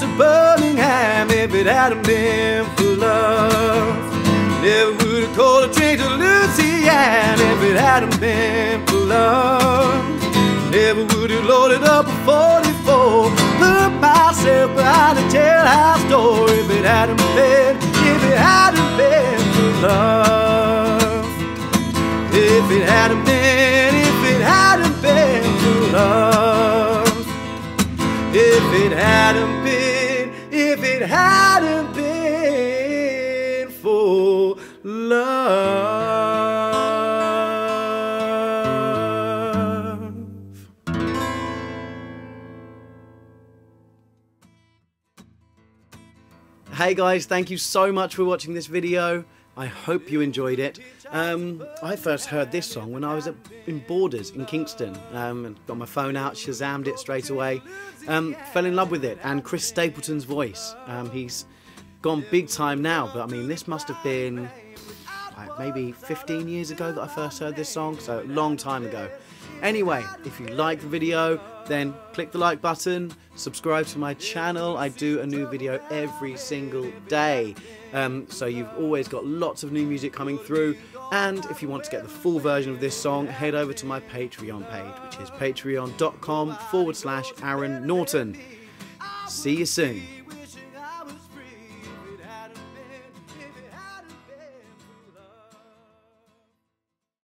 to Birmingham if it hadn't been for love. Never would have called a train to Louisiana if it hadn't been for love. Never would have loaded up a 44, put myself behind a jailhouse door if it hadn't been, if it hadn't been for love. If it hadn't been, if it hadn't been for love. If it hadn't been, if it hadn't been for love. Hey guys, thank you so much for watching this video. I hope you enjoyed it. I first heard this song when I was in Borders in Kingston. Got my phone out, Shazammed it straight away. Fell in love with it, and Chris Stapleton's voice. He's gone big time now, but I mean, this must have been like, maybe 15 years ago that I first heard this song, so a long time ago. Anyway, if you like the video, then click the like button, subscribe to my channel. I do a new video every single day. So you've always got lots of new music coming through. And if you want to get the full version of this song, head over to my Patreon page, which is patreon.com/Aaron Norton. See you soon.